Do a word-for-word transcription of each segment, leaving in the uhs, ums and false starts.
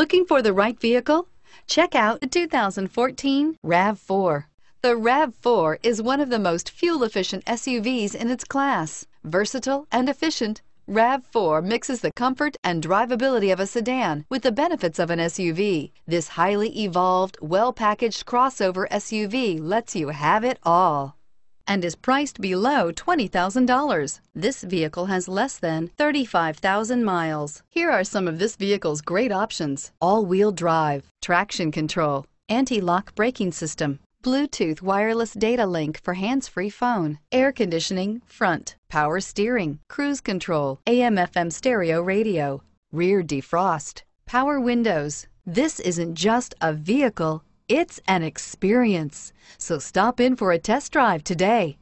Looking for the right vehicle? Check out the two thousand fourteen RAV four. The RAV four is one of the most fuel-efficient S U Vs in its class. Versatile and efficient, RAV four mixes the comfort and drivability of a sedan with the benefits of an S U V. This highly evolved, well-packaged crossover S U V lets you have it all and is priced below twenty thousand dollars. This vehicle has less than thirty-five thousand miles. Here are some of this vehicle's great options: all-wheel drive, traction control, anti-lock braking system, Bluetooth wireless data link for hands-free phone, air conditioning front, power steering, cruise control, A M F M stereo radio, rear defrost, power windows. This isn't just a vehicle, it's an experience. So stop in for a test drive today.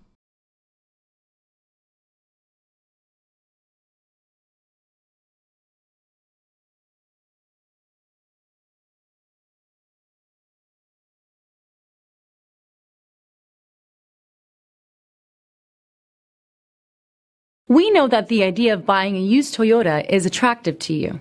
We know that the idea of buying a used Toyota is attractive to you.